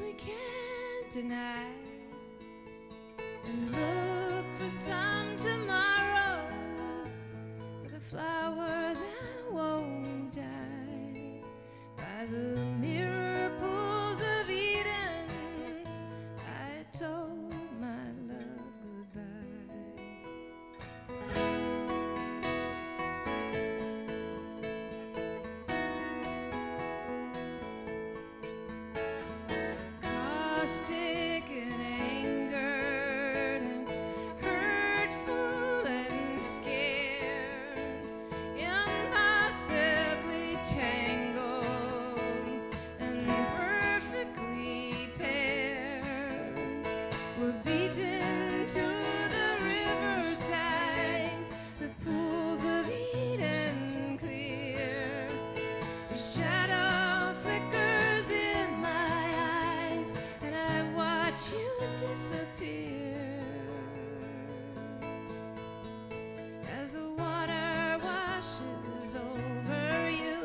things we can't deny, and look for some tomorrow, for the flower that won't die. By the mirror pools of Eden, I told my love goodbye. Caustic and angered, and hurtful and scared, impossibly tangled and perfectly paired, we're beaten to the riverside, the pools of Eden clear. The shadow flickers in my eyes, and I watch you disappear as the water washes over you.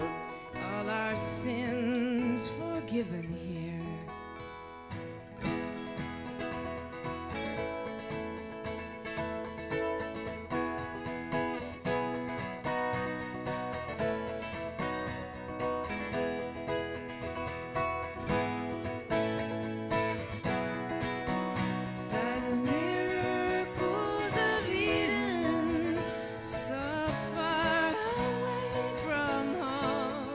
All our sins forgiven here. By the mirror pools of Eden, so far away from home,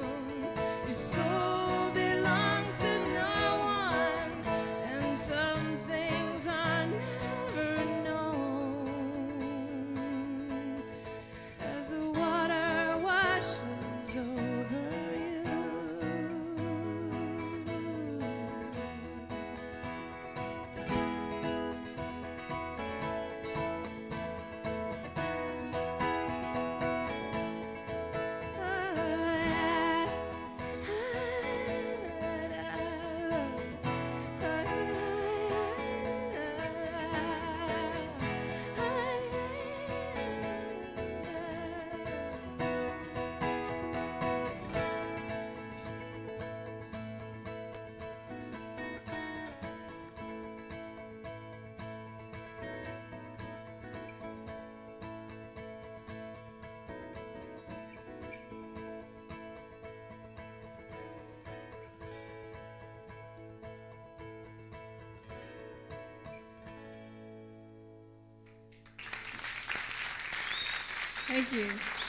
your soul belongs to no one, and some things are never known. As the water washes over you, thank you.